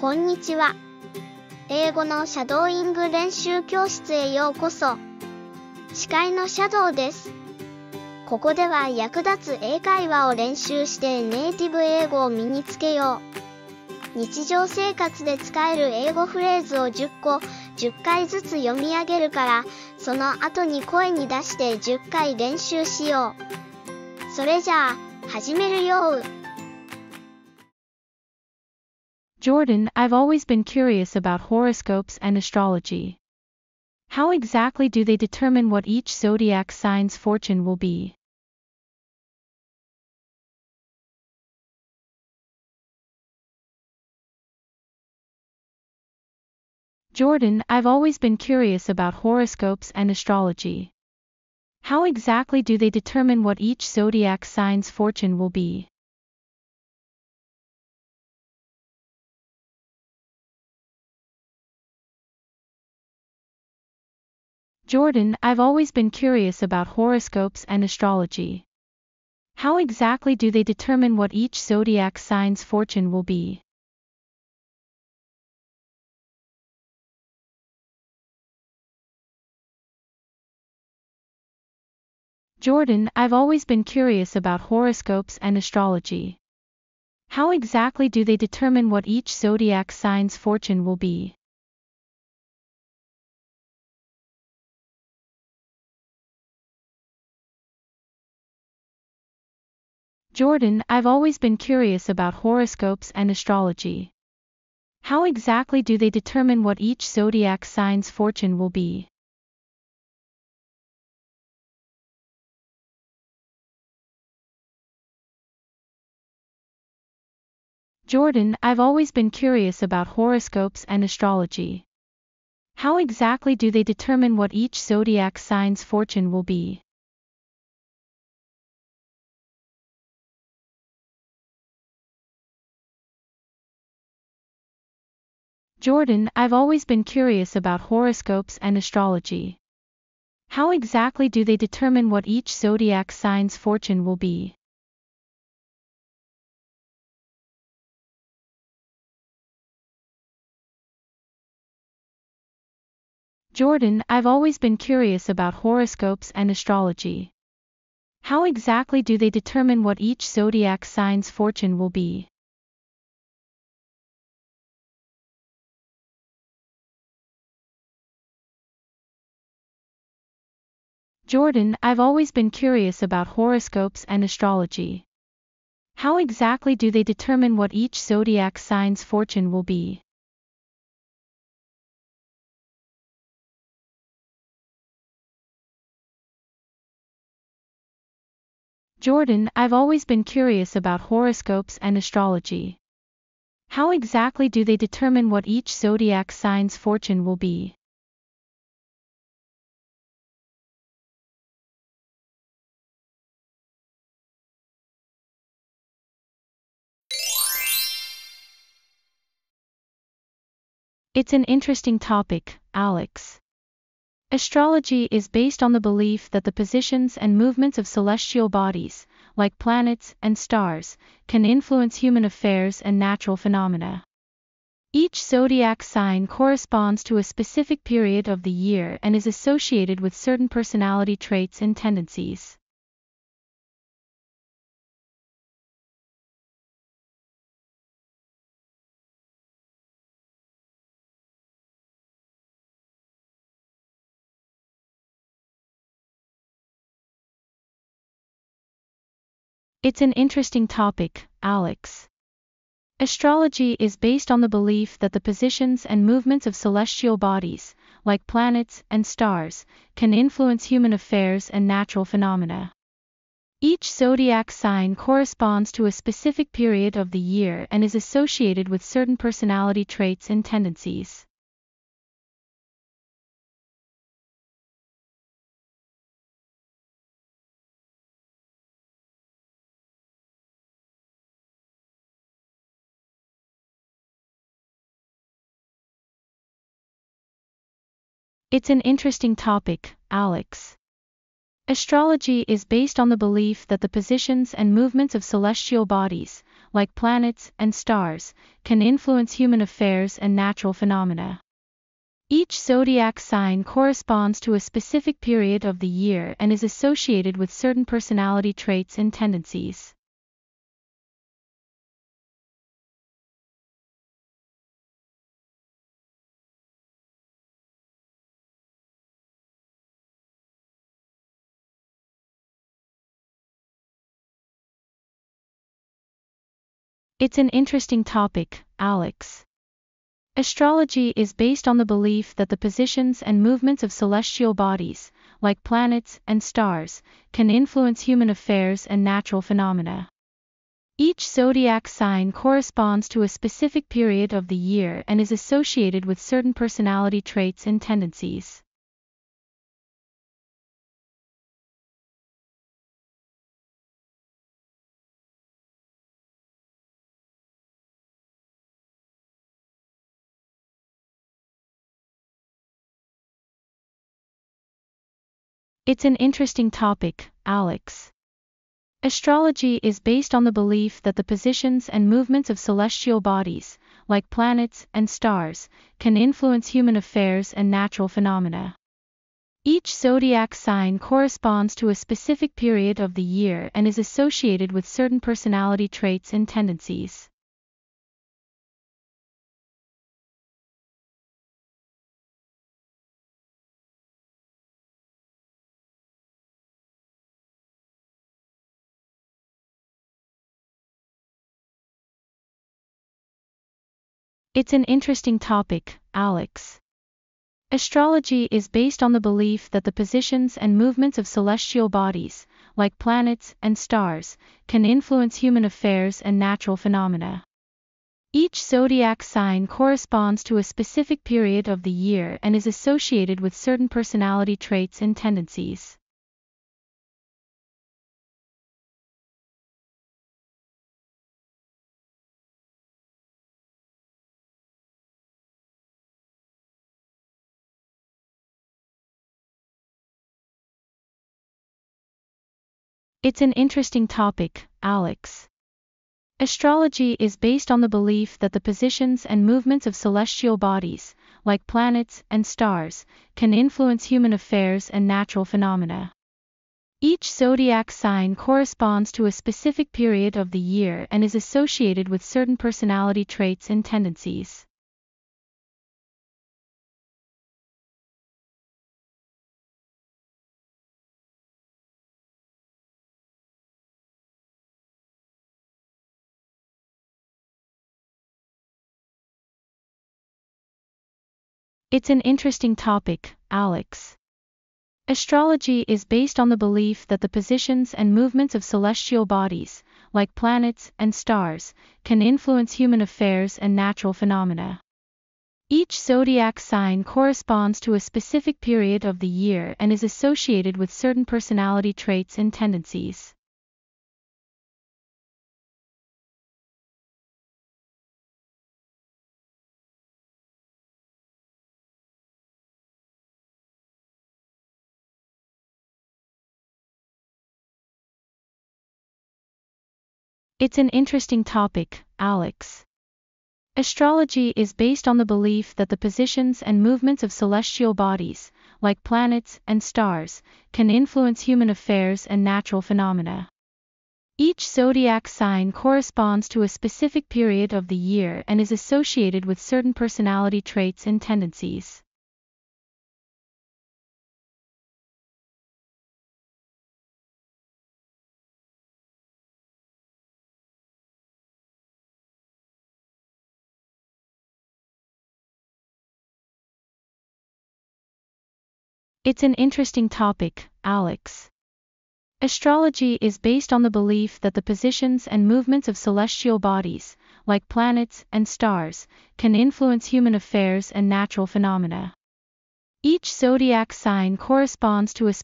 こんにちは。英語のシャドーイング練習教室へようこそ。司会のシャドウです。ここでは役立つ英会話を練習してネイティブ英語を身につけよう。日常生活で使える英語フレーズを10回ずつ読み上げるから、その後に声に出して10回練習しよう。それじゃあ、始めるよ。Jordan, I've always been curious about horoscopes and astrology. How exactly do they determine what each zodiac sign's fortune will be? Jordan, I've always been curious about horoscopes and astrology. How exactly do they determine what each zodiac sign's fortune will be? Jordan, I've always been curious about horoscopes and astrology. How exactly do they determine what each zodiac sign's fortune will be? Jordan, I've always been curious about horoscopes and astrology. How exactly do they determine what each zodiac sign's fortune will be? Jordan, I've always been curious about horoscopes and astrology. How exactly do they determine what each zodiac sign's fortune will be? Jordan, I've always been curious about horoscopes and astrology. How exactly do they determine what each zodiac sign's fortune will be? Jordan, I've always been curious about horoscopes and astrology. How exactly do they determine what each zodiac sign's fortune will be? Jordan, I've always been curious about horoscopes and astrology. How exactly do they determine what each zodiac sign's fortune will be? Jordan, I've always been curious about horoscopes and astrology. How exactly do they determine what each zodiac sign's fortune will be? Jordan, I've always been curious about horoscopes and astrology. How exactly do they determine what each zodiac sign's fortune will be? It's an interesting topic, Alex. Astrology is based on the belief that the positions and movements of celestial bodies, like planets and stars, can influence human affairs and natural phenomena. Each zodiac sign corresponds to a specific period of the year and is associated with certain personality traits and tendencies. It's an interesting topic, Alex. Astrology is based on the belief that the positions and movements of celestial bodies, like planets and stars, can influence human affairs and natural phenomena. Each zodiac sign corresponds to a specific period of the year and is associated with certain personality traits and tendencies. It's an interesting topic, Alex. Astrology is based on the belief that the positions and movements of celestial bodies, like planets and stars, can influence human affairs and natural phenomena. Each zodiac sign corresponds to a specific period of the year and is associated with certain personality traits and tendencies. It's an interesting topic, Alex. Astrology is based on the belief that the positions and movements of celestial bodies, like planets and stars, can influence human affairs and natural phenomena. Each zodiac sign corresponds to a specific period of the year and is associated with certain personality traits and tendencies. It's an interesting topic, Alex. Astrology is based on the belief that the positions and movements of celestial bodies, like planets and stars, can influence human affairs and natural phenomena. Each zodiac sign corresponds to a specific period of the year and is associated with certain personality traits and tendencies. It's an interesting topic, Alex. Astrology is based on the belief that the positions and movements of celestial bodies, like planets and stars, can influence human affairs and natural phenomena. Each zodiac sign corresponds to a specific period of the year and is associated with certain personality traits and tendencies. It's an interesting topic, Alex. Astrology is based on the belief that the positions and movements of celestial bodies, like planets and stars, can influence human affairs and natural phenomena. Each zodiac sign corresponds to a specific period of the year and is associated with certain personality traits and tendencies. It's an interesting topic, Alex. Astrology is based on the belief that the positions and movements of celestial bodies, like planets and stars, can influence human affairs and natural phenomena. Each zodiac sign corresponds to a specific period of the year and is associated with certain personality traits and tendencies. It's an interesting topic, Alex. Astrology is based on the belief that the positions and movements of celestial bodies, like planets and stars, can influence human affairs and natural phenomena. Each zodiac sign corresponds to a specific period of the year and is associated with certain personality traits and tendencies. It's an interesting topic, Alex. Astrology is based on the belief that the positions and movements of celestial bodies, like planets and stars, can influence human affairs and natural phenomena. Each zodiac sign corresponds to a specific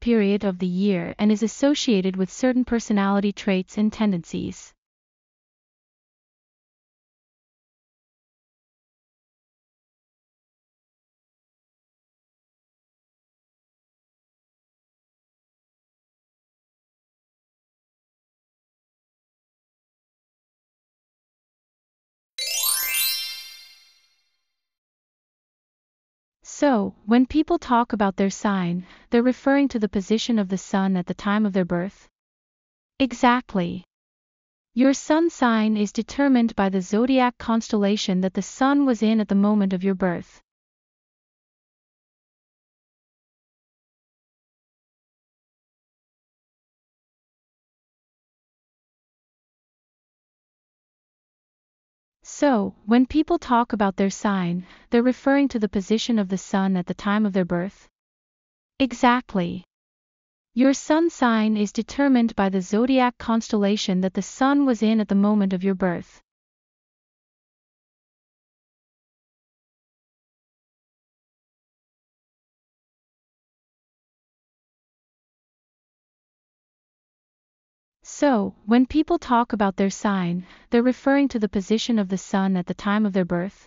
period of the year and is associated with certain personality traits and tendencies. So, when people talk about their sign, they're referring to the position of the sun at the time of their birth? Exactly. Your sun sign is determined by the zodiac constellation that the sun was in at the moment of your birth. So, when people talk about their sign, they're referring to the position of the sun at the time of their birth? Exactly. Your sun sign is determined by the zodiac constellation that the sun was in at the moment of your birth. So, when people talk about their sign, they're referring to the position of the sun at the time of their birth?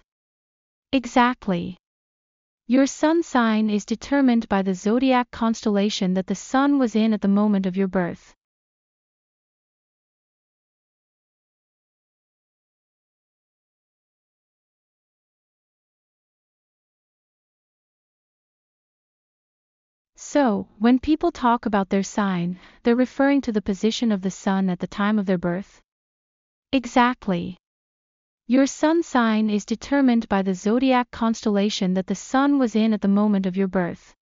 Exactly. Your sun sign is determined by the zodiac constellation that the sun was in at the moment of your birth. So, when people talk about their sign, they're referring to the position of the sun at the time of their birth? Exactly. Your sun sign is determined by the zodiac constellation that the sun was in at the moment of your birth.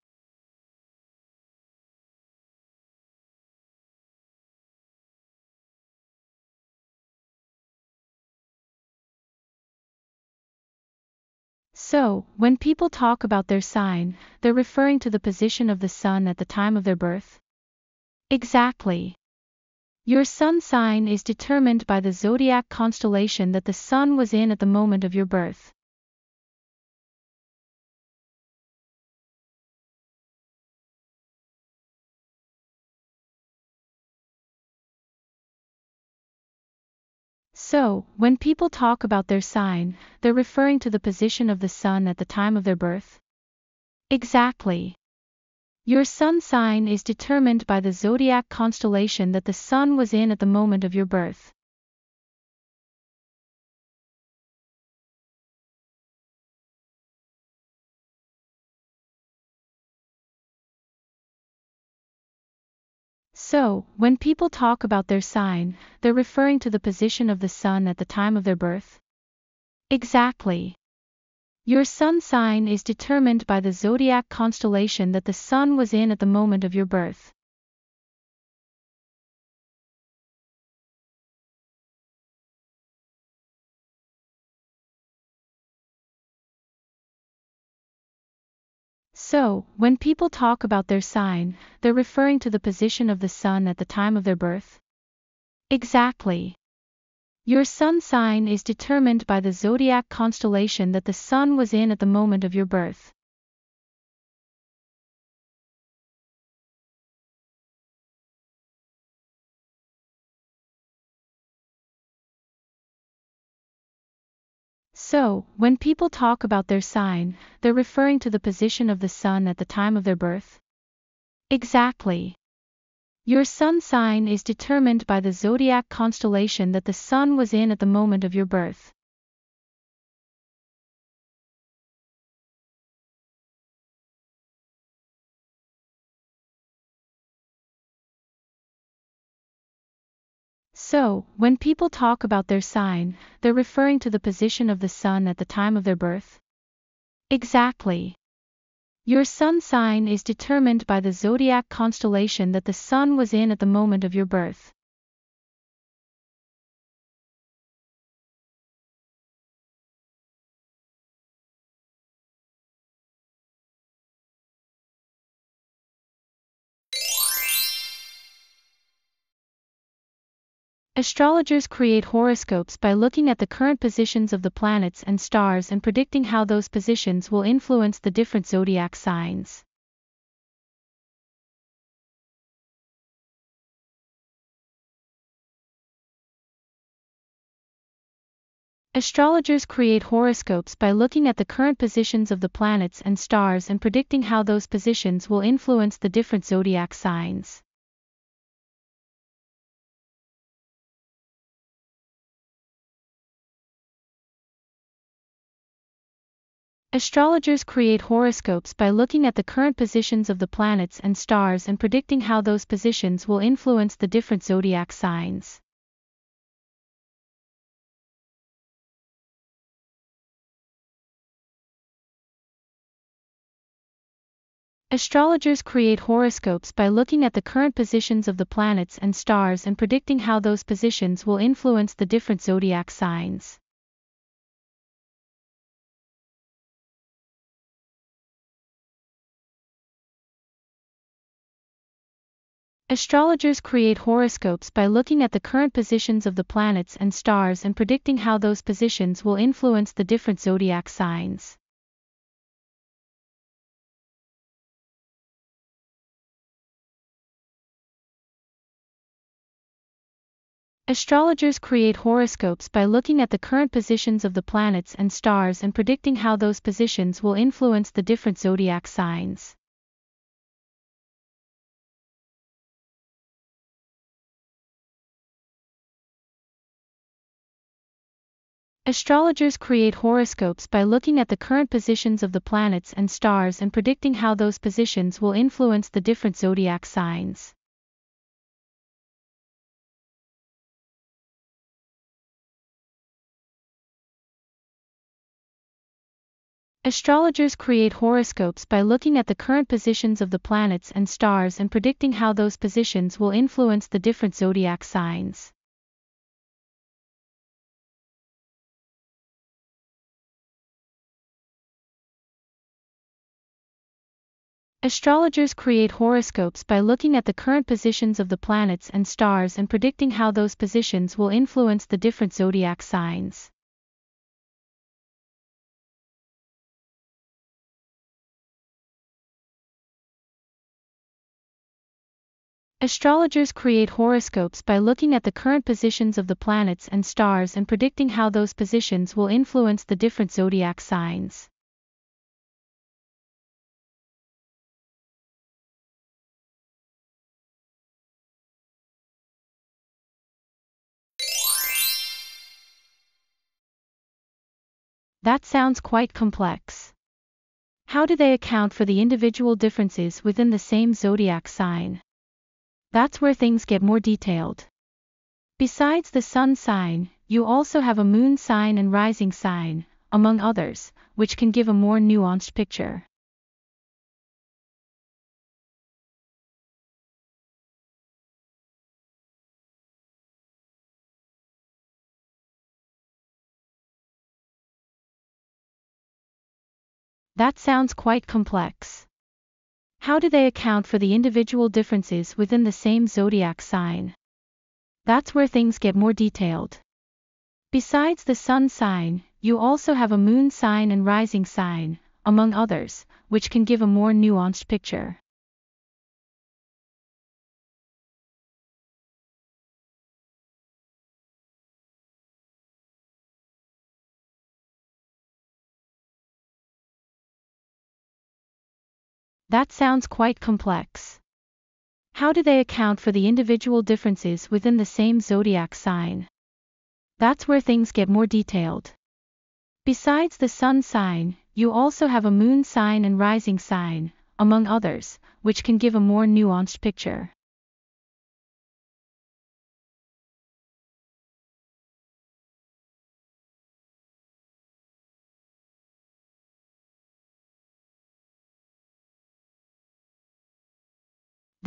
So, when people talk about their sign, they're referring to the position of the sun at the time of their birth? Exactly. Your sun sign is determined by the zodiac constellation that the sun was in at the moment of your birth. So, when people talk about their sign, they're referring to the position of the sun at the time of their birth? Exactly. Your sun sign is determined by the zodiac constellation that the sun was in at the moment of your birth. So, when people talk about their sign, they're referring to the position of the sun at the time of their birth? Exactly. Your sun sign is determined by the zodiac constellation that the sun was in at the moment of your birth. So, when people talk about their sign, they're referring to the position of the sun at the time of their birth? Exactly. Your sun sign is determined by the zodiac constellation that the sun was in at the moment of your birth. So, when people talk about their sign, they're referring to the position of the sun at the time of their birth? Exactly. Your sun sign is determined by the zodiac constellation that the sun was in at the moment of your birth. So, when people talk about their sign, they're referring to the position of the sun at the time of their birth? Exactly. Your sun sign is determined by the zodiac constellation that the sun was in at the moment of your birth. Astrologers create horoscopes by looking at the current positions of the planets and stars and predicting how those positions will influence the different zodiac signs. Astrologers create horoscopes by looking at the current positions of the planets and stars and predicting how those positions will influence the different zodiac signs. Astrologers create horoscopes by looking at the current positions of the planets and stars and predicting how those positions will influence the different zodiac signs. Astrologers create horoscopes by looking at the current positions of the planets and stars and predicting how those positions will influence the different zodiac signs. Astrologers create horoscopes by looking at the current positions of the planets and stars and predicting how those positions will influence the different zodiac signs. Astrologers create horoscopes by looking at the current positions of the planets and stars and predicting how those positions will influence the different zodiac signs. Astrologers create horoscopes by looking at the current positions of the planets and stars and predicting how those positions will influence the different zodiac signs. Astrologers create horoscopes by looking at the current positions of the planets and stars and predicting how those positions will influence the different zodiac signs. Astrologers create horoscopes by looking at the current positions of the planets and stars and predicting how those positions will influence the different zodiac signs. Astrologers create horoscopes by looking at the current positions of the planets and stars and predicting how those positions will influence the different zodiac signs. That sounds quite complex. How do they account for the individual differences within the same zodiac sign? That's where things get more detailed. Besides the sun sign, you also have a moon sign and rising sign, among others, which can give a more nuanced picture. That sounds quite complex. How do they account for the individual differences within the same zodiac sign? That's where things get more detailed. Besides the sun sign, you also have a moon sign and rising sign, among others, which can give a more nuanced picture. That sounds quite complex. How do they account for the individual differences within the same zodiac sign? That's where things get more detailed. Besides the sun sign, you also have a moon sign and rising sign, among others, which can give a more nuanced picture.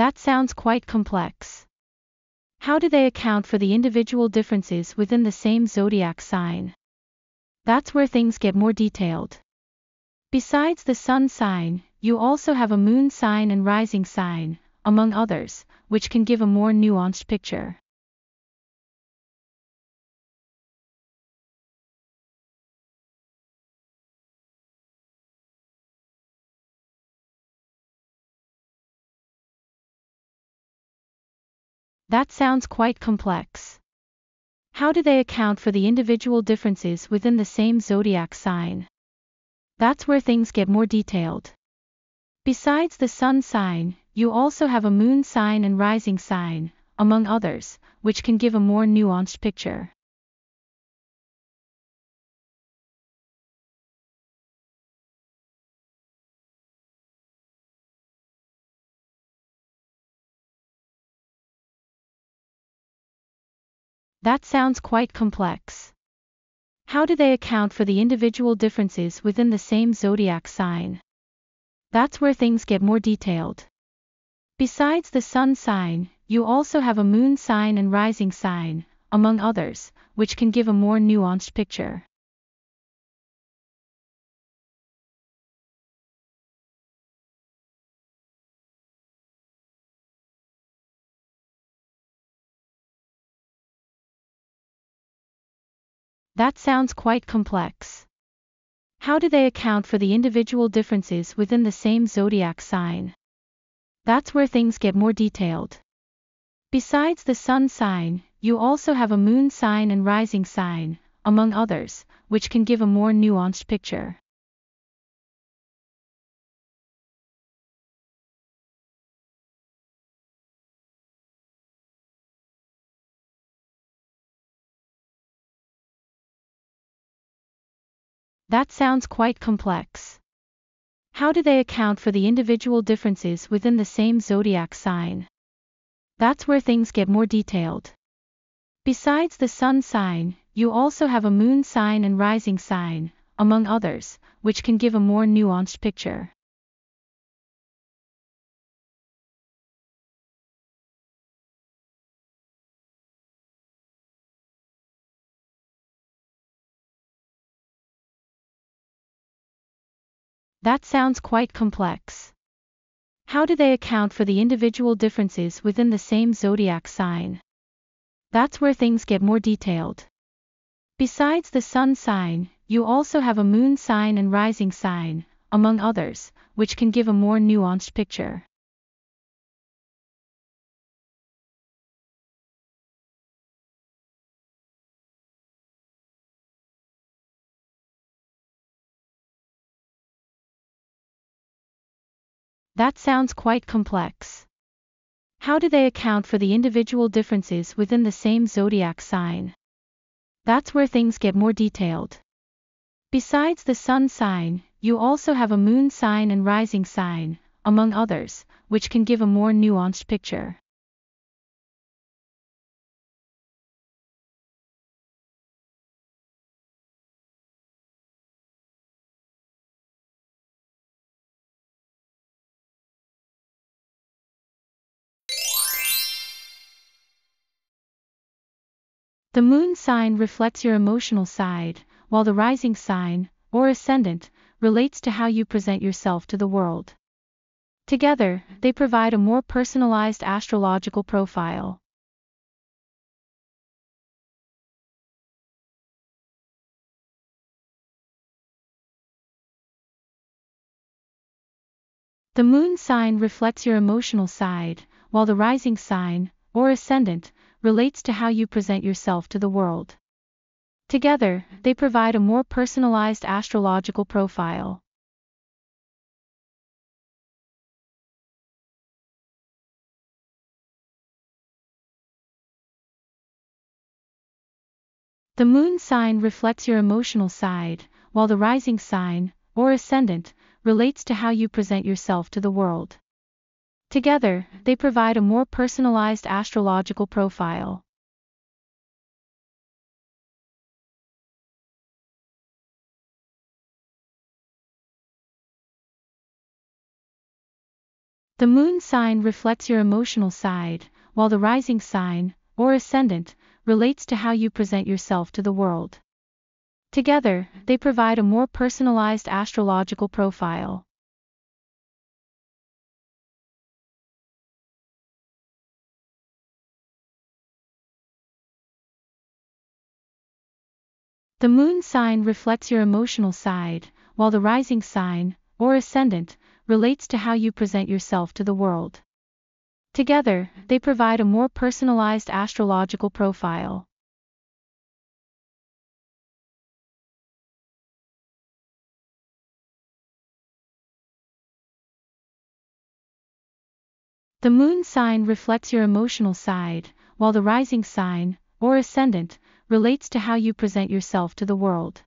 That sounds quite complex. How do they account for the individual differences within the same zodiac sign? That's where things get more detailed. Besides the sun sign, you also have a moon sign and rising sign, among others, which can give a more nuanced picture. That sounds quite complex. How do they account for the individual differences within the same zodiac sign? That's where things get more detailed. Besides the sun sign, you also have a moon sign and rising sign, among others, which can give a more nuanced picture. That sounds quite complex. How do they account for the individual differences within the same zodiac sign? That's where things get more detailed. Besides the sun sign, you also have a moon sign and rising sign, among others, which can give a more nuanced picture. That sounds quite complex. How do they account for the individual differences within the same zodiac sign? That's where things get more detailed. Besides the sun sign, you also have a moon sign and rising sign, among others, which can give a more nuanced picture. That sounds quite complex. How do they account for the individual differences within the same zodiac sign? That's where things get more detailed. Besides the sun sign, you also have a moon sign and rising sign, among others, which can give a more nuanced picture. That sounds quite complex. How do they account for the individual differences within the same zodiac sign? That's where things get more detailed. Besides the sun sign, you also have a moon sign and rising sign, among others, which can give a more nuanced picture. That sounds quite complex. How do they account for the individual differences within the same zodiac sign? That's where things get more detailed. Besides the sun sign, you also have a moon sign and rising sign, among others, which can give a more nuanced picture. The moon sign reflects your emotional side, while the rising sign, or ascendant, relates to how you present yourself to the world. Together, they provide a more personalized astrological profile. The moon sign reflects your emotional side, while the rising sign, or ascendant, relates to how you present yourself to the world. Together, they provide a more personalized astrological profile. The moon sign reflects your emotional side, while the rising sign, or ascendant, relates to how you present yourself to the world. Together, they provide a more personalized astrological profile. The moon sign reflects your emotional side, while the rising sign, or ascendant, relates to how you present yourself to the world. Together, they provide a more personalized astrological profile. The moon sign reflects your emotional side, while the rising sign, or ascendant, relates to how you present yourself to the world. Together, they provide a more personalized astrological profile. The moon sign reflects your emotional side, while the rising sign, or ascendant, relates to how you present yourself to the world.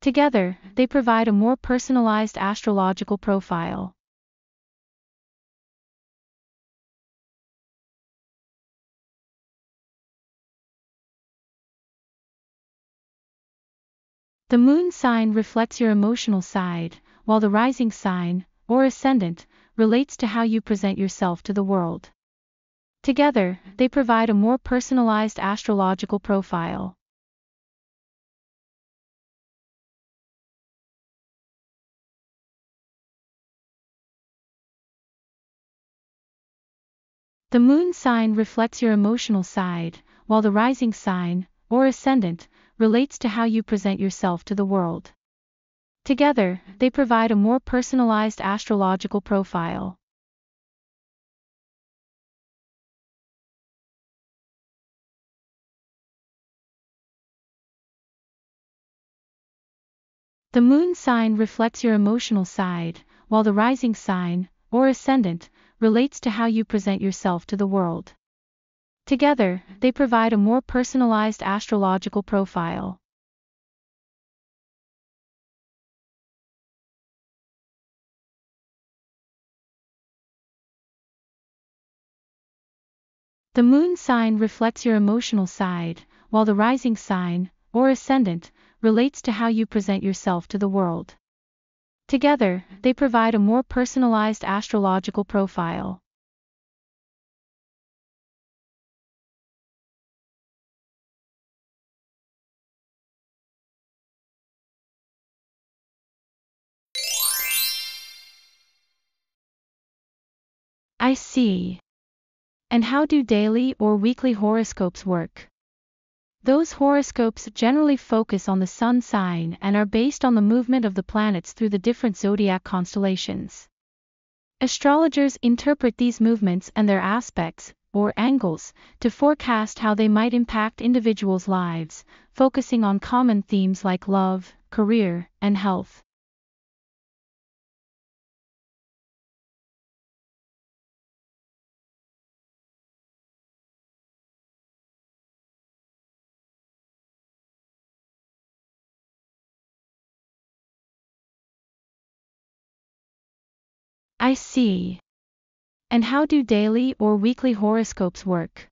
Together, they provide a more personalized astrological profile. The moon sign reflects your emotional side, while the rising sign, or ascendant, relates to how you present yourself to the world. Together, they provide a more personalized astrological profile. The moon sign reflects your emotional side, while the rising sign, or ascendant, relates to how you present yourself to the world. Together, they provide a more personalized astrological profile. The moon sign reflects your emotional side, while the rising sign, or ascendant, relates to how you present yourself to the world. Together, they provide a more personalized astrological profile. The moon sign reflects your emotional side, while the rising sign, or ascendant, relates to how you present yourself to the world. Together, they provide a more personalized astrological profile. I see. And how do daily or weekly horoscopes work? Those horoscopes generally focus on the sun sign and are based on the movement of the planets through the different zodiac constellations. Astrologers interpret these movements and their aspects, or angles, to forecast how they might impact individuals' lives, focusing on common themes like love, career, and health. I see. And how do daily or weekly horoscopes work?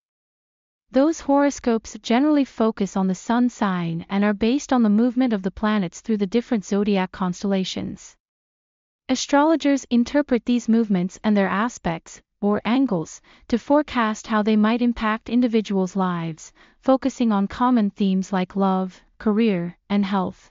Those horoscopes generally focus on the sun sign and are based on the movement of the planets through the different zodiac constellations. Astrologers interpret these movements and their aspects, or angles, to forecast how they might impact individuals' lives, focusing on common themes like love, career, and health.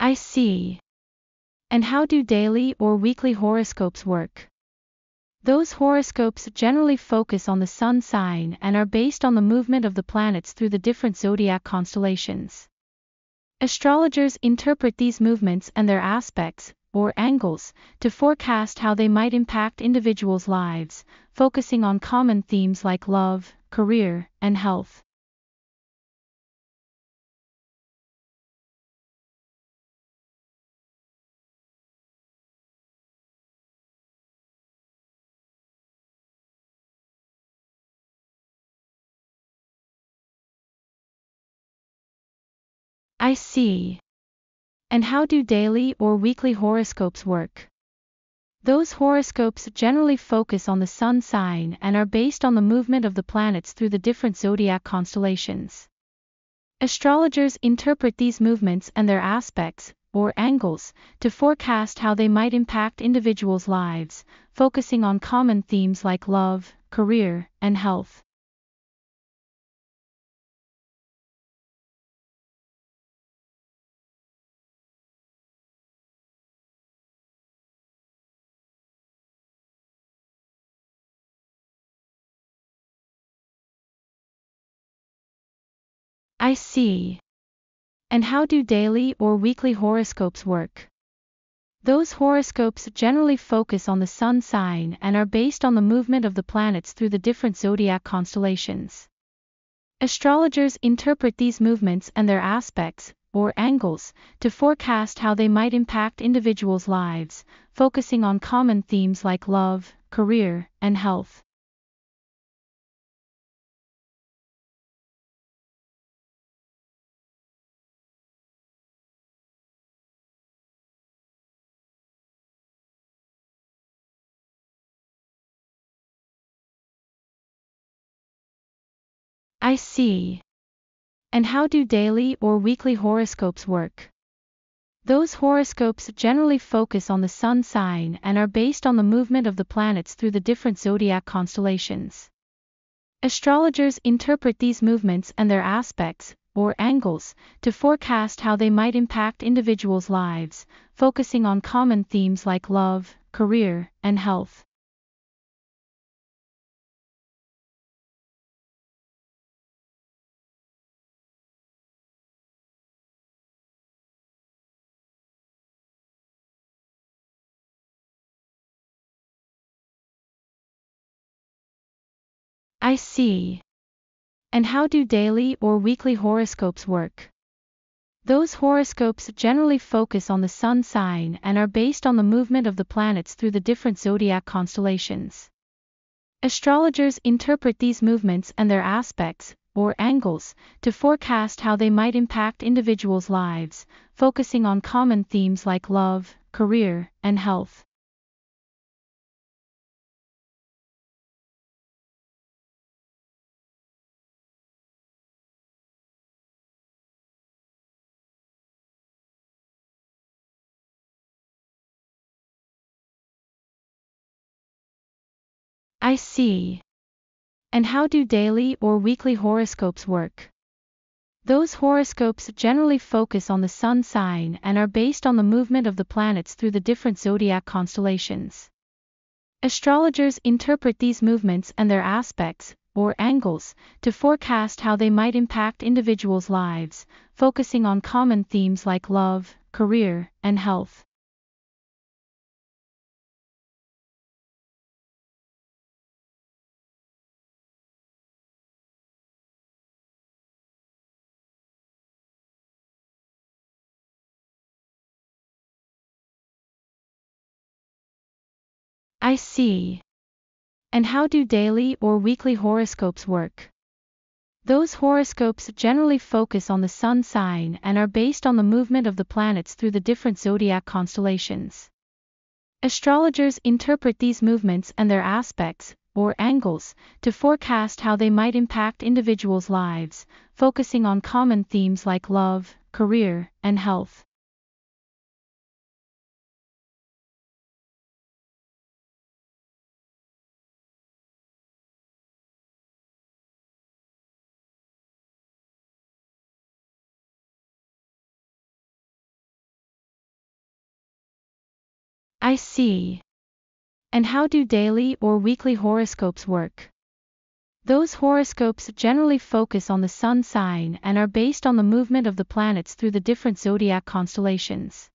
I see. And how do daily or weekly horoscopes work? Those horoscopes generally focus on the sun sign and are based on the movement of the planets through the different zodiac constellations. Astrologers interpret these movements and their aspects, or angles, to forecast how they might impact individuals' lives, focusing on common themes like love, career, and health. I see. And how do daily or weekly horoscopes work? Those horoscopes generally focus on the sun sign and are based on the movement of the planets through the different zodiac constellations. Astrologers interpret these movements and their aspects, or angles, to forecast how they might impact individuals' lives, focusing on common themes like love, career, and health. I see. And how do daily or weekly horoscopes work? Those horoscopes generally focus on the sun sign and are based on the movement of the planets through the different zodiac constellations. Astrologers interpret these movements and their aspects, or angles, to forecast how they might impact individuals' lives, focusing on common themes like love, career, and health. I see. And how do daily or weekly horoscopes work? Those horoscopes generally focus on the sun sign and are based on the movement of the planets through the different zodiac constellations. Astrologers interpret these movements and their aspects, or angles, to forecast how they might impact individuals' lives, focusing on common themes like love, career, and health. I see. And how do daily or weekly horoscopes work? Those horoscopes generally focus on the sun sign and are based on the movement of the planets through the different zodiac constellations. Astrologers interpret these movements and their aspects, or angles, to forecast how they might impact individuals' lives, focusing on common themes like love, career, and health. I see. And how do daily or weekly horoscopes work? Those horoscopes generally focus on the sun sign and are based on the movement of the planets through the different zodiac constellations. Astrologers interpret these movements and their aspects, or angles, to forecast how they might impact individuals' lives, focusing on common themes like love, career, and health. I see. And how do daily or weekly horoscopes work? Those horoscopes generally focus on the sun sign and are based on the movement of the planets through the different zodiac constellations. Astrologers interpret these movements and their aspects, or angles, to forecast how they might impact individuals' lives, focusing on common themes like love, career, and health. I see. And how do daily or weekly horoscopes work? Those horoscopes generally focus on the sun sign and are based on the movement of the planets through the different zodiac constellations.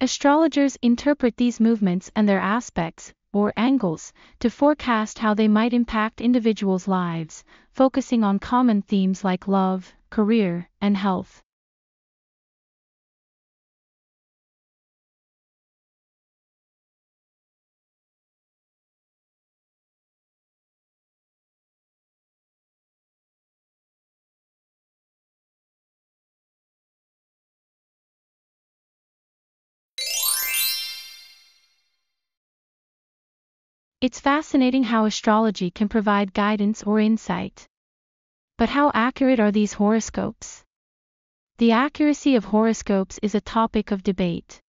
Astrologers interpret these movements and their aspects, or angles, to forecast how they might impact individuals' lives, focusing on common themes like love, career, and health. It's fascinating how astrology can provide guidance or insight. But how accurate are these horoscopes? The accuracy of horoscopes is a topic of debate.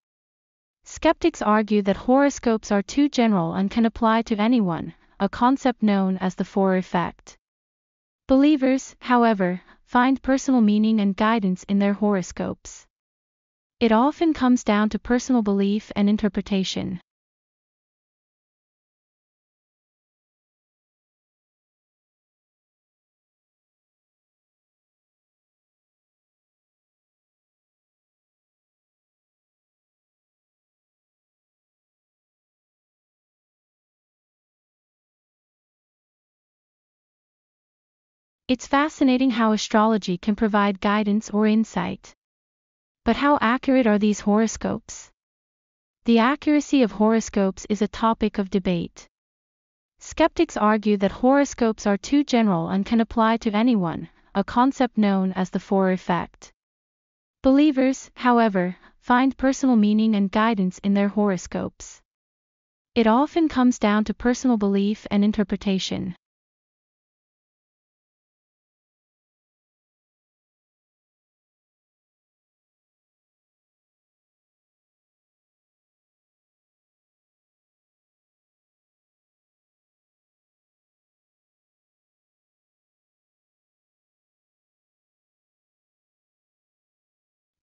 Skeptics argue that horoscopes are too general and can apply to anyone, a concept known as the Forer effect. Believers, however, find personal meaning and guidance in their horoscopes. It often comes down to personal belief and interpretation. It's fascinating how astrology can provide guidance or insight. But how accurate are these horoscopes? The accuracy of horoscopes is a topic of debate. Skeptics argue that horoscopes are too general and can apply to anyone, a concept known as the Forer effect. Believers, however, find personal meaning and guidance in their horoscopes. It often comes down to personal belief and interpretation.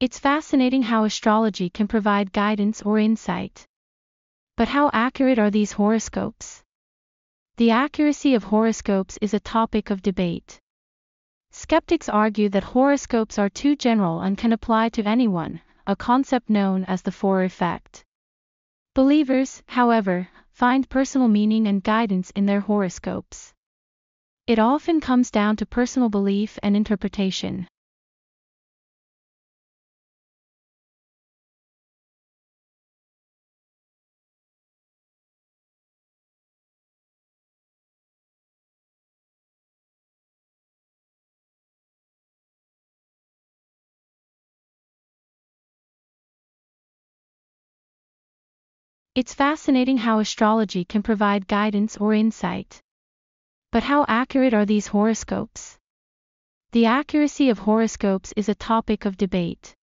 It's fascinating how astrology can provide guidance or insight. But how accurate are these horoscopes? The accuracy of horoscopes is a topic of debate. Skeptics argue that horoscopes are too general and can apply to anyone, a concept known as the Forer effect. Believers, however, find personal meaning and guidance in their horoscopes. It often comes down to personal belief and interpretation. It's fascinating how astrology can provide guidance or insight. But how accurate are these horoscopes? The accuracy of horoscopes is a topic of debate.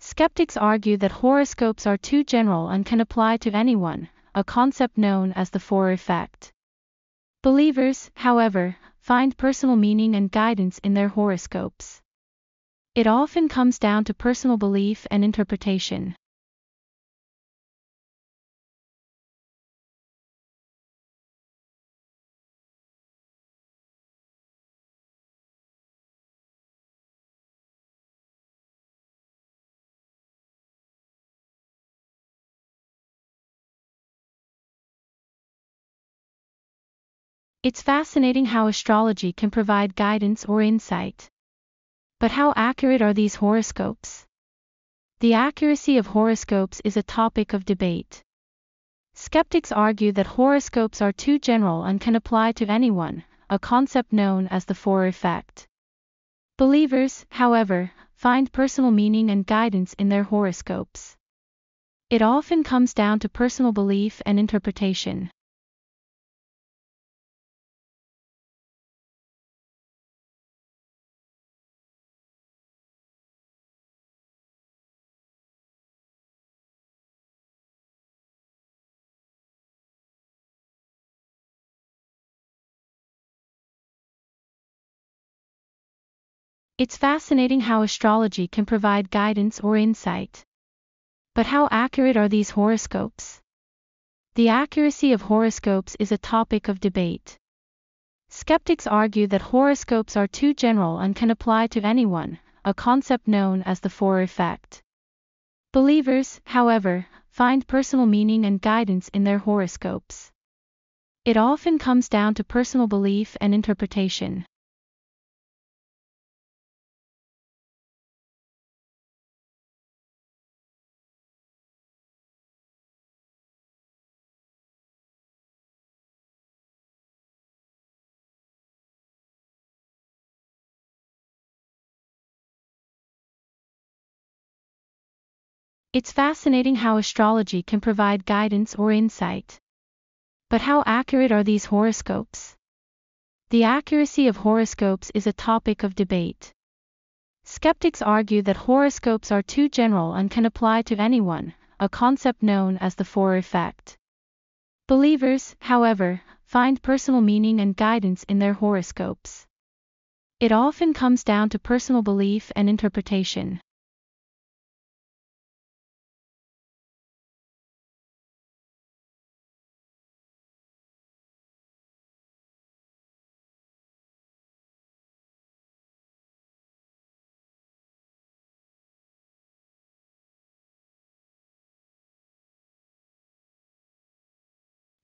Skeptics argue that horoscopes are too general and can apply to anyone, a concept known as the Forer effect. Believers, however, find personal meaning and guidance in their horoscopes. It often comes down to personal belief and interpretation. It's fascinating how astrology can provide guidance or insight. But how accurate are these horoscopes? The accuracy of horoscopes is a topic of debate. Skeptics argue that horoscopes are too general and can apply to anyone, a concept known as the Forer effect. Believers, however, find personal meaning and guidance in their horoscopes. It often comes down to personal belief and interpretation. It's fascinating how astrology can provide guidance or insight. But how accurate are these horoscopes? The accuracy of horoscopes is a topic of debate. Skeptics argue that horoscopes are too general and can apply to anyone, a concept known as the Forer effect. Believers, however, find personal meaning and guidance in their horoscopes. It often comes down to personal belief and interpretation. It's fascinating how astrology can provide guidance or insight. But how accurate are these horoscopes? The accuracy of horoscopes is a topic of debate. Skeptics argue that horoscopes are too general and can apply to anyone, a concept known as the Forer effect. Believers, however, find personal meaning and guidance in their horoscopes. It often comes down to personal belief and interpretation.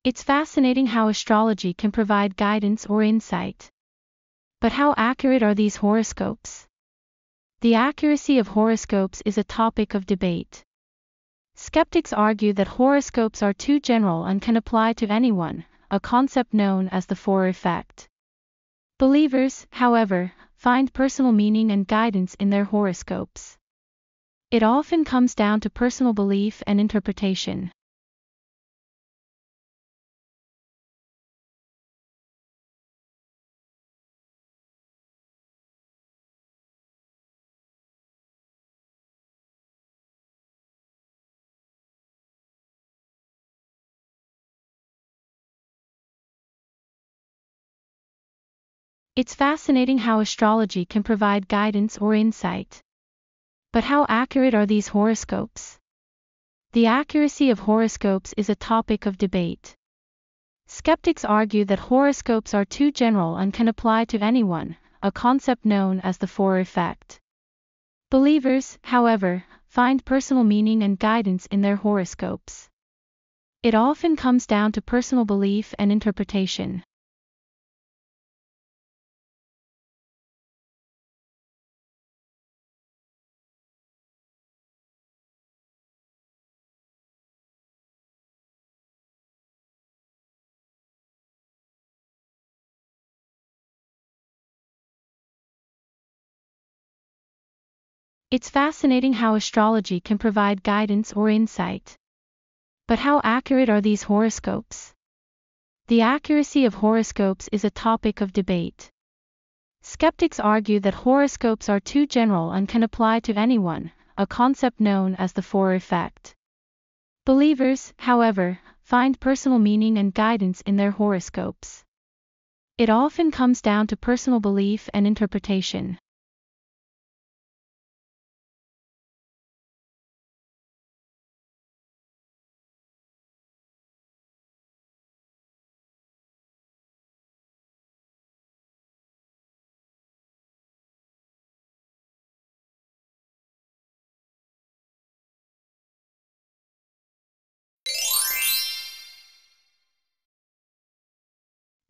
It's fascinating how astrology can provide guidance or insight. But how accurate are these horoscopes? The accuracy of horoscopes is a topic of debate. Skeptics argue that horoscopes are too general and can apply to anyone, a concept known as the Forer effect. Believers, however, find personal meaning and guidance in their horoscopes. It often comes down to personal belief and interpretation. It's fascinating how astrology can provide guidance or insight. But how accurate are these horoscopes? The accuracy of horoscopes is a topic of debate. Skeptics argue that horoscopes are too general and can apply to anyone, a concept known as the Forer effect. Believers, however, find personal meaning and guidance in their horoscopes. It often comes down to personal belief and interpretation. It's fascinating how astrology can provide guidance or insight. But how accurate are these horoscopes? The accuracy of horoscopes is a topic of debate. Skeptics argue that horoscopes are too general and can apply to anyone, a concept known as the Forer effect. Believers, however, find personal meaning and guidance in their horoscopes. It often comes down to personal belief and interpretation.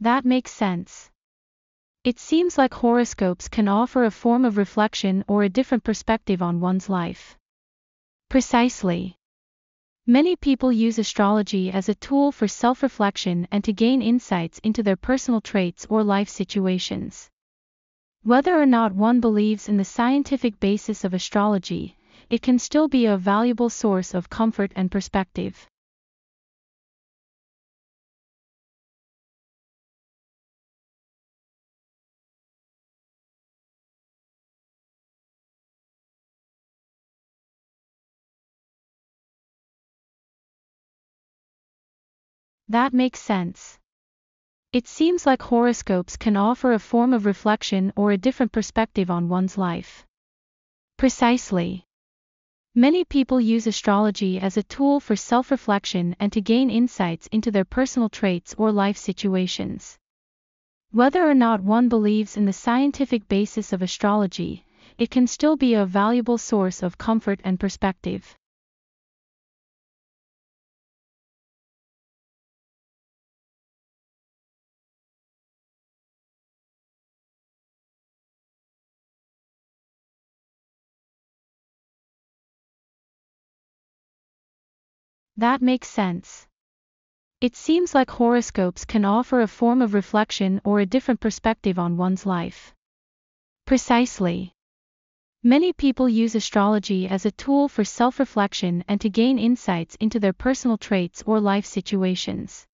That makes sense. It seems like horoscopes can offer a form of reflection or a different perspective on one's life. Precisely. Many people use astrology as a tool for self-reflection and to gain insights into their personal traits or life situations. Whether or not one believes in the scientific basis of astrology, it can still be a valuable source of comfort and perspective. That makes sense. It seems like horoscopes can offer a form of reflection or a different perspective on one's life. Precisely. Many people use astrology as a tool for self-reflection and to gain insights into their personal traits or life situations. Whether or not one believes in the scientific basis of astrology, it can still be a valuable source of comfort and perspective. That makes sense. It seems like horoscopes can offer a form of reflection or a different perspective on one's life. Precisely. Many people use astrology as a tool for self-reflection and to gain insights into their personal traits or life situations.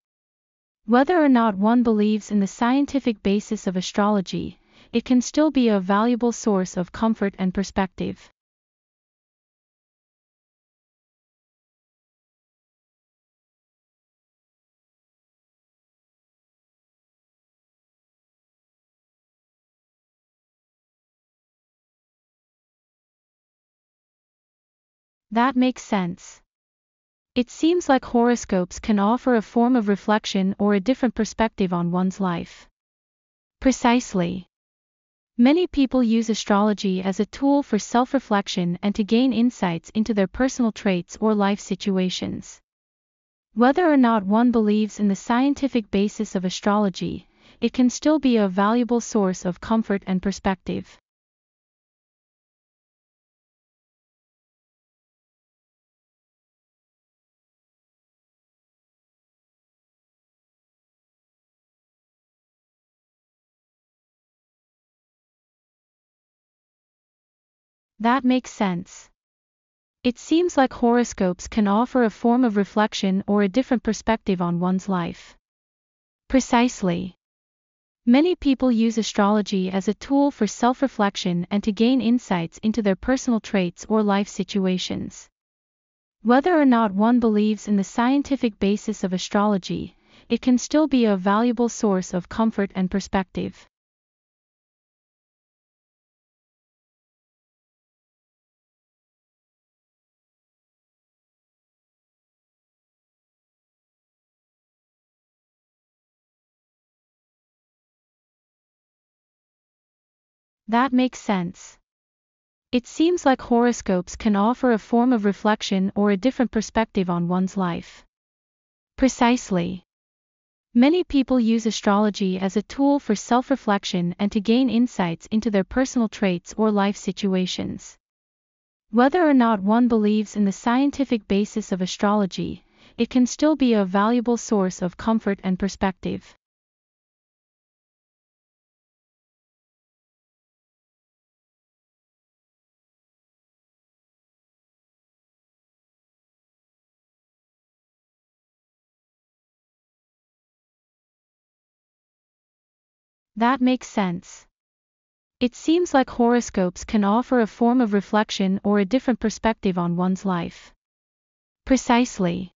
Whether or not one believes in the scientific basis of astrology, it can still be a valuable source of comfort and perspective. That makes sense. It seems like horoscopes can offer a form of reflection or a different perspective on one's life. Precisely. Many people use astrology as a tool for self-reflection and to gain insights into their personal traits or life situations. Whether or not one believes in the scientific basis of astrology, it can still be a valuable source of comfort and perspective. That makes sense. It seems like horoscopes can offer a form of reflection or a different perspective on one's life. Precisely. Many people use astrology as a tool for self-reflection and to gain insights into their personal traits or life situations. Whether or not one believes in the scientific basis of astrology, it can still be a valuable source of comfort and perspective. That makes sense. It seems like horoscopes can offer a form of reflection or a different perspective on one's life. Precisely. Many people use astrology as a tool for self-reflection and to gain insights into their personal traits or life situations. Whether or not one believes in the scientific basis of astrology, it can still be a valuable source of comfort and perspective. That makes sense. It seems like horoscopes can offer a form of reflection or a different perspective on one's life. Precisely.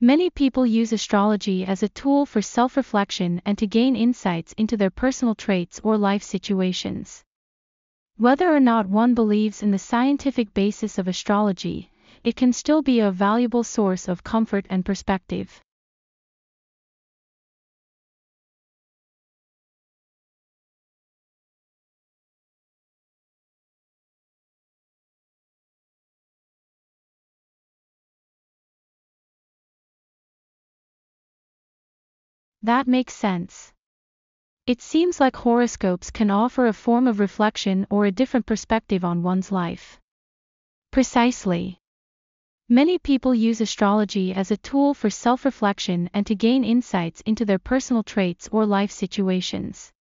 Many people use astrology as a tool for self-reflection and to gain insights into their personal traits or life situations. Whether or not one believes in the scientific basis of astrology, it can still be a valuable source of comfort and perspective. That makes sense. It seems like horoscopes can offer a form of reflection or a different perspective on one's life. Precisely. Many people use astrology as a tool for self-reflection and to gain insights into their personal traits or life situations.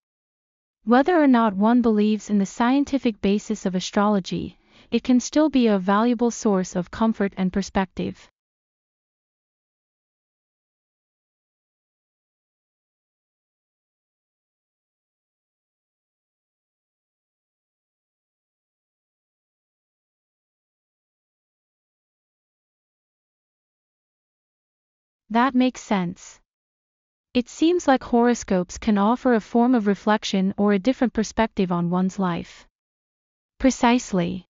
Whether or not one believes in the scientific basis of astrology, it can still be a valuable source of comfort and perspective. That makes sense. It seems like horoscopes can offer a form of reflection or a different perspective on one's life. Precisely.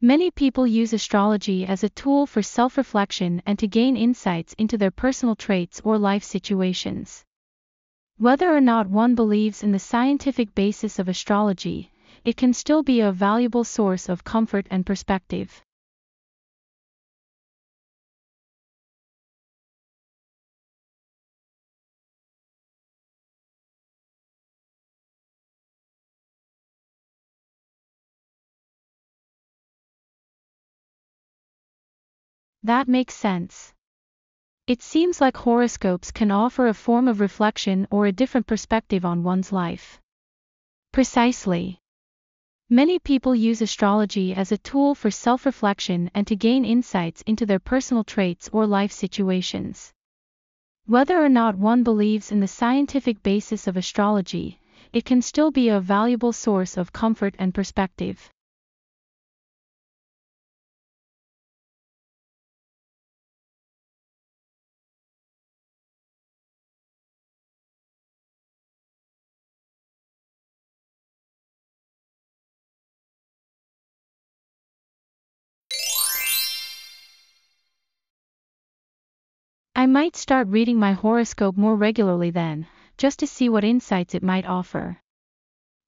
Many people use astrology as a tool for self-reflection and to gain insights into their personal traits or life situations. Whether or not one believes in the scientific basis of astrology, it can still be a valuable source of comfort and perspective. That makes sense. It seems like horoscopes can offer a form of reflection or a different perspective on one's life. Precisely. Many people use astrology as a tool for self-reflection and to gain insights into their personal traits or life situations. Whether or not one believes in the scientific basis of astrology, it can still be a valuable source of comfort and perspective. I might start reading my horoscope more regularly then, just to see what insights it might offer.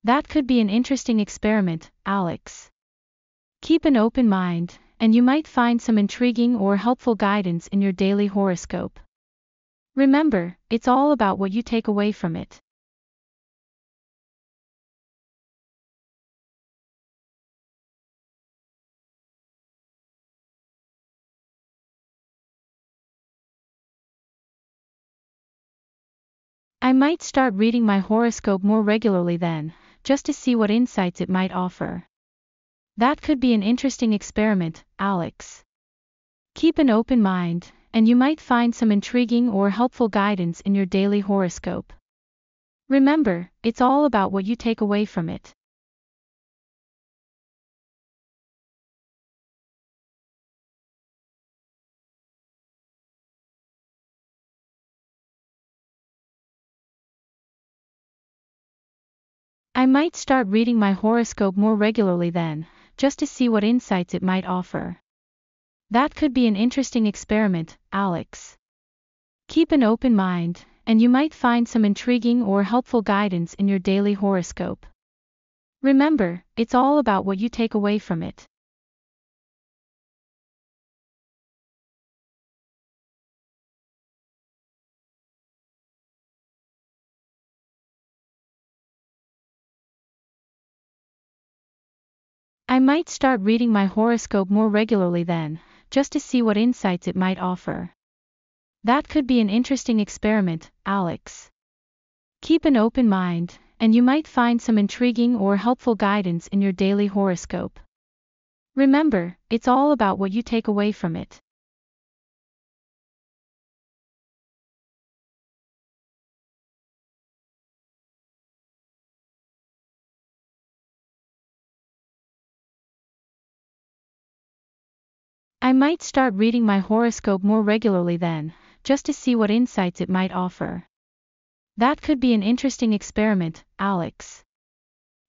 That could be an interesting experiment, Alex. Keep an open mind, and you might find some intriguing or helpful guidance in your daily horoscope. Remember, it's all about what you take away from it. I might start reading my horoscope more regularly then, just to see what insights it might offer. That could be an interesting experiment, Alex. Keep an open mind, and you might find some intriguing or helpful guidance in your daily horoscope. Remember, it's all about what you take away from it. I might start reading my horoscope more regularly then, just to see what insights it might offer. That could be an interesting experiment, Alex. Keep an open mind, and you might find some intriguing or helpful guidance in your daily horoscope. Remember, it's all about what you take away from it. I might start reading my horoscope more regularly then, just to see what insights it might offer. That could be an interesting experiment, Alex. Keep an open mind, and you might find some intriguing or helpful guidance in your daily horoscope. Remember, it's all about what you take away from it. I might start reading my horoscope more regularly then, just to see what insights it might offer. That could be an interesting experiment, Alex.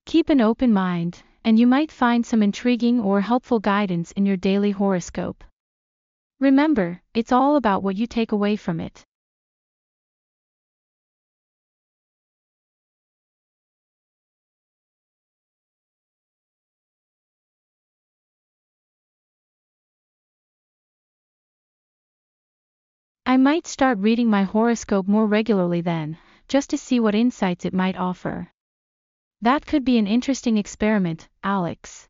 Keep an open mind, and you might find some intriguing or helpful guidance in your daily horoscope. Remember, it's all about what you take away from it. I might start reading my horoscope more regularly then, just to see what insights it might offer. That could be an interesting experiment, Alex.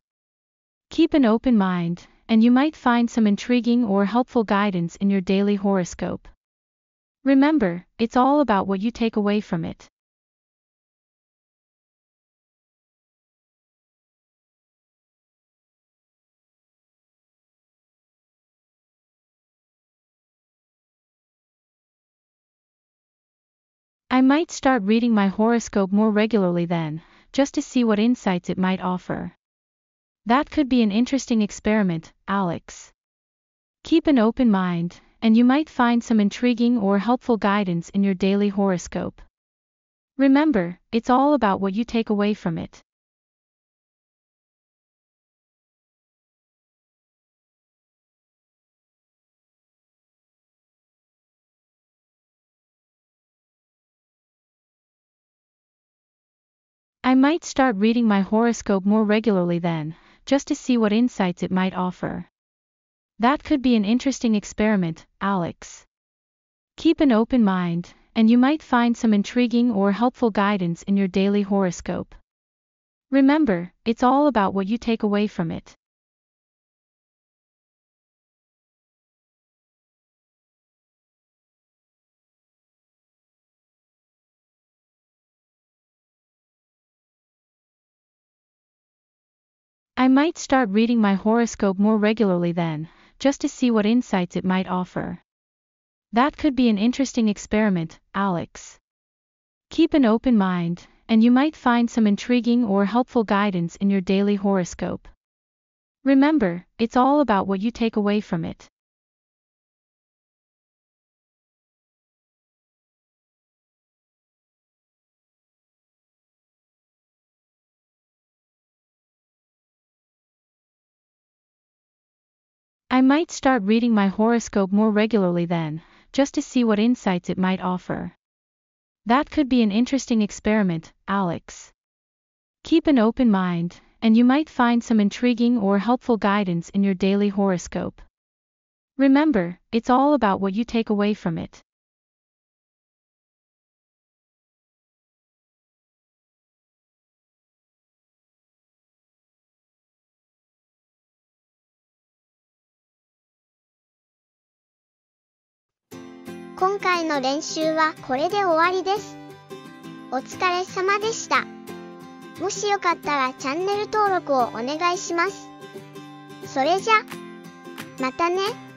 Keep an open mind, and you might find some intriguing or helpful guidance in your daily horoscope. Remember, it's all about what you take away from it. I might start reading my horoscope more regularly then, just to see what insights it might offer. That could be an interesting experiment, Alex. Keep an open mind, and you might find some intriguing or helpful guidance in your daily horoscope. Remember, it's all about what you take away from it. I might start reading my horoscope more regularly then, just to see what insights it might offer. That could be an interesting experiment, Alex. Keep an open mind, and you might find some intriguing or helpful guidance in your daily horoscope. Remember, it's all about what you take away from it. I might start reading my horoscope more regularly then, just to see what insights it might offer. That could be an interesting experiment, Alex. Keep an open mind, and you might find some intriguing or helpful guidance in your daily horoscope. Remember, it's all about what you take away from it. I might start reading my horoscope more regularly then, just to see what insights it might offer. That could be an interesting experiment, Alex. Keep an open mind, and you might find some intriguing or helpful guidance in your daily horoscope. Remember, it's all about what you take away from it.今回の練習はこれで終わりです。お疲れ様でした。もしよかったらチャンネル登録をお願いします。それじゃ、またね。